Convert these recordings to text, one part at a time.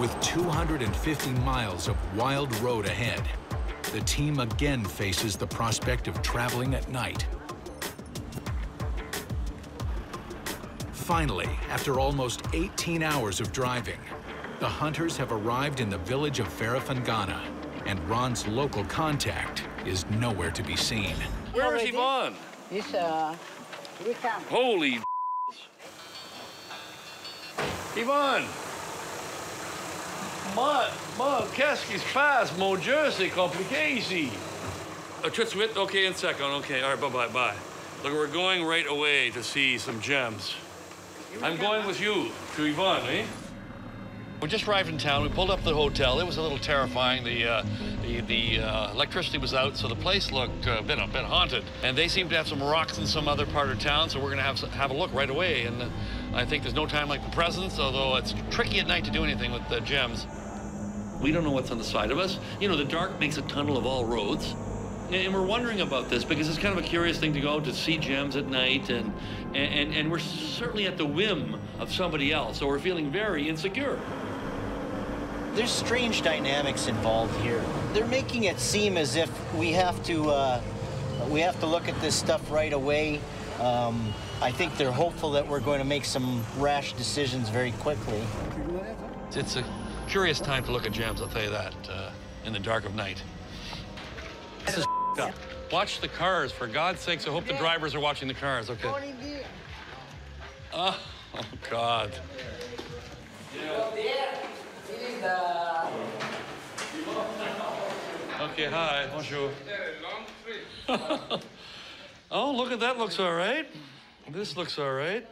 With 250 miles of wild road ahead, the team again faces the prospect of traveling at night. Finally, after almost 18 hours of driving, the hunters have arrived in the village of Farafangana, and Ron's local contact is nowhere to be seen. Where is Yvonne? Holy Yvonne! Mon, qu'est-ce qui se passe? Mon Dieu, c'est compliqué ici. Tout de suite, okay, in second, okay, all right, bye. Look, we're going right away to see some gems. I'm going with you to Yvonne, eh? We just arrived in town. We pulled up the hotel. It was a little terrifying. The electricity was out, so the place looked a bit haunted. And they seem to have some rocks in some other part of town, so we're going to have a look right away. And I think there's no time like the present, although it's tricky at night to do anything with the gems. We don't know what's on the side of us. You know, the dark makes a tunnel of all roads. And we're wondering about this because it's kind of a curious thing to go to see gems at night, and we're certainly at the whim of somebody else, so we're feeling very insecure. There's strange dynamics involved here. They're making it seem as if we have to look at this stuff right away. I think they're hopeful that we're going to make some rash decisions very quickly. It's a curious time to look at gems, I'll tell you that, in the dark of night. This is up. Watch the cars, for God's sakes. I hope the drivers are watching the cars, okay? Oh God. Okay, hi, bonjour. Oh, look at that, looks all right. This looks all right.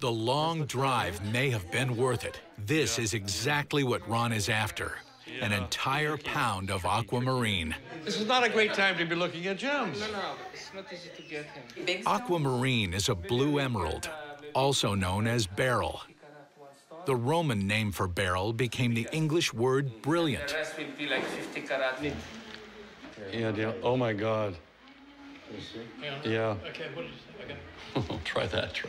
The long drive may have been worth it. This is exactly what Ron is after. An entire pound of aquamarine. This is not a great time to be looking at gems. No, it's not easy to get him. Aquamarine is a blue emerald, also known as beryl. The Roman name for beryl became the English word brilliant. The rest will be like 50 karat. Yeah, oh my God. Yeah. Okay, what did you say? Okay. Try that.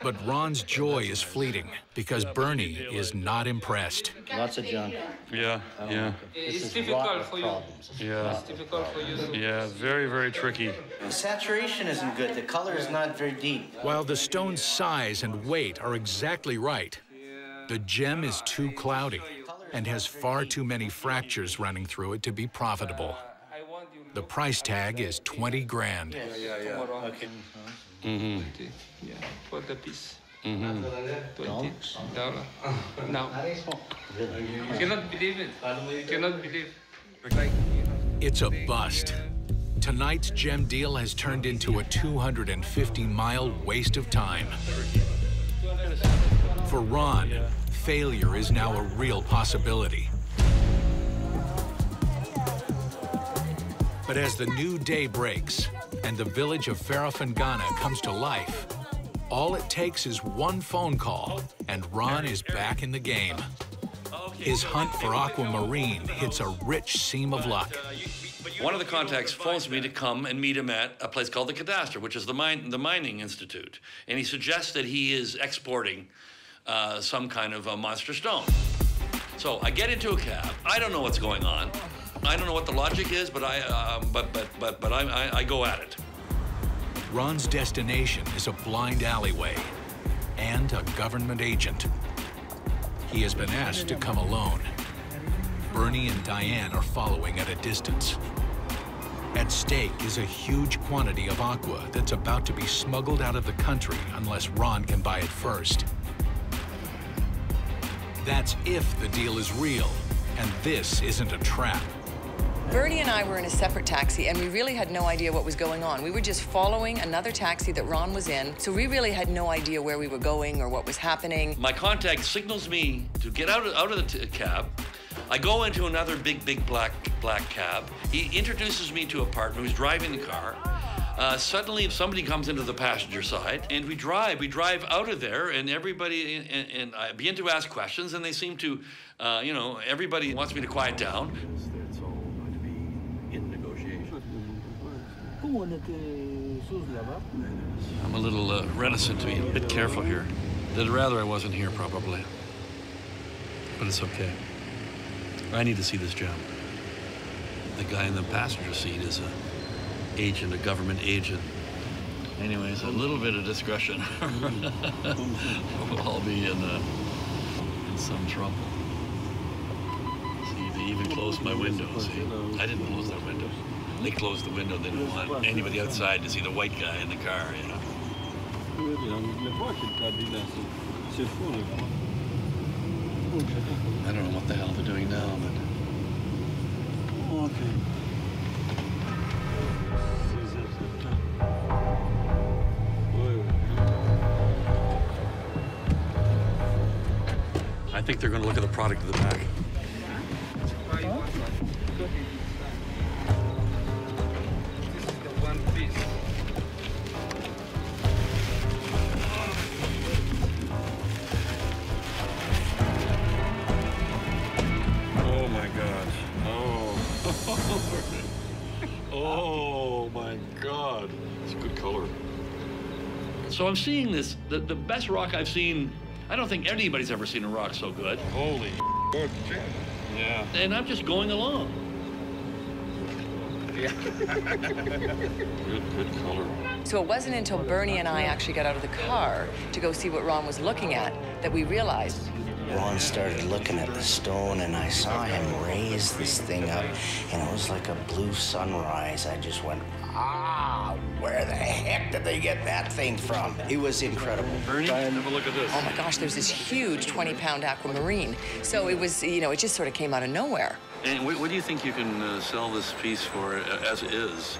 But Ron's joy is fleeting because Bernie is not impressed. Lots of junk. Yeah. It's difficult for you. Yeah. It's difficult for you. Yeah, very, very tricky. The saturation isn't good. The color is not very deep. While the stone's size and weight are exactly right, the gem is too cloudy and has far too many fractures running through it to be profitable. The price tag is 20 grand. Yeah. Okay. Mm-hmm. Yeah. For the piece. Mm-hmm. $20. No. You cannot believe it. You cannot believe it. It's a bust. Tonight's gem deal has turned into a 250-mile waste of time. For Ron, failure is now a real possibility. But as the new day breaks and the village of Farafangana comes to life, all it takes is one phone call and Ron is back in the game. His hunt for aquamarine hits a rich seam of luck. One of the contacts phones me to come and meet him at a place called the Cadaster, which is the mining institute. And he suggests that he is exporting some kind of a monster stone. So I get into a cab. I don't know what's going on. I don't know what the logic is, but I go at it. Ron's destination is a blind alleyway and a government agent. He has been asked to come alone. Bernie and Diane are following at a distance. At stake is a huge quantity of aqua that's about to be smuggled out of the country unless Ron can buy it first. That's if the deal is real, and this isn't a trap. Bernie and I were in a separate taxi, and we really had no idea what was going on. We were just following another taxi that Ron was in, so we really had no idea where we were going or what was happening. My contact signals me to get out of the cab. I go into another big black cab. He introduces me to a partner who's driving the car. Suddenly, somebody comes into the passenger side, and we drive out of there, and everybody, and I begin to ask questions, and they seem to, you know, everybody wants me to quiet down. It's all going to be in negotiation. I'm a little reticent to be a bit careful here. Rather I wasn't here, probably. But it's okay. I need to see this gem. The guy in the passenger seat is an agent, a government agent. Anyways, a little bit of discretion. We'll all be in some trouble. See, they even closed my window, see? I didn't close that window. They closed the window. They didn't want anybody outside to see the white guy in the car, you know. I don't know what the hell they're doing now, but... Okay. I think they're going to look at the product at the back. Oh my God. Oh. Oh my God. It's a good color. So I'm seeing this, the best rock I've seen. I don't think anybody's ever seen a rock so good. Holy good shit. Yeah. And I'm just going along. Yeah. Good color. So it wasn't until Bernie and I actually got out of the car to go see what Ron was looking at that we realized. Ron started looking at the stone, and I saw him raise this thing up, and it was like a blue sunrise. I just went, ah, where the heck did they get that thing from? It was incredible. Bernie, have a look at this. Oh, my gosh, there's this huge 20-pound aquamarine. So it was, you know, it just sort of came out of nowhere. And what do you think you can sell this piece for as is?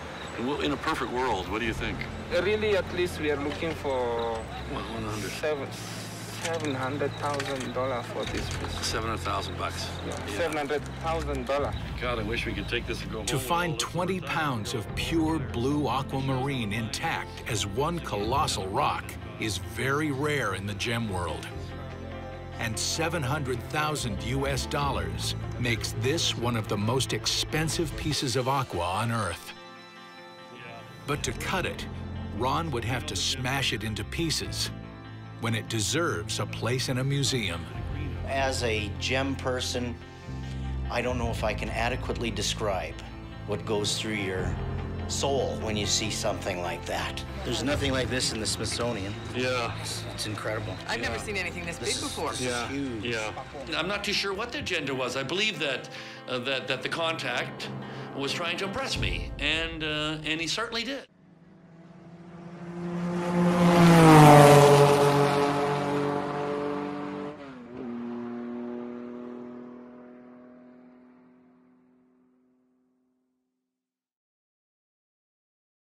In a perfect world, what do you think? Really, at least we are looking for... $700,000 for this piece. $700,000 bucks. Yeah. $700,000. God, I wish we could take this and go home. To find 20 pounds of pure blue aquamarine intact as one colossal rock is very rare in the gem world. And $700,000 US makes this one of the most expensive pieces of aqua on Earth. But to cut it, Ron would have to smash it into pieces when it deserves a place in a museum. As a gem person, I don't know if I can adequately describe what goes through your soul when you see something like that. There's nothing like this in the Smithsonian. Yeah. It's incredible. I've never seen anything this big before. This is huge. Yeah. I'm not too sure what the agenda was. I believe that, that the contact was trying to impress me, and he certainly did.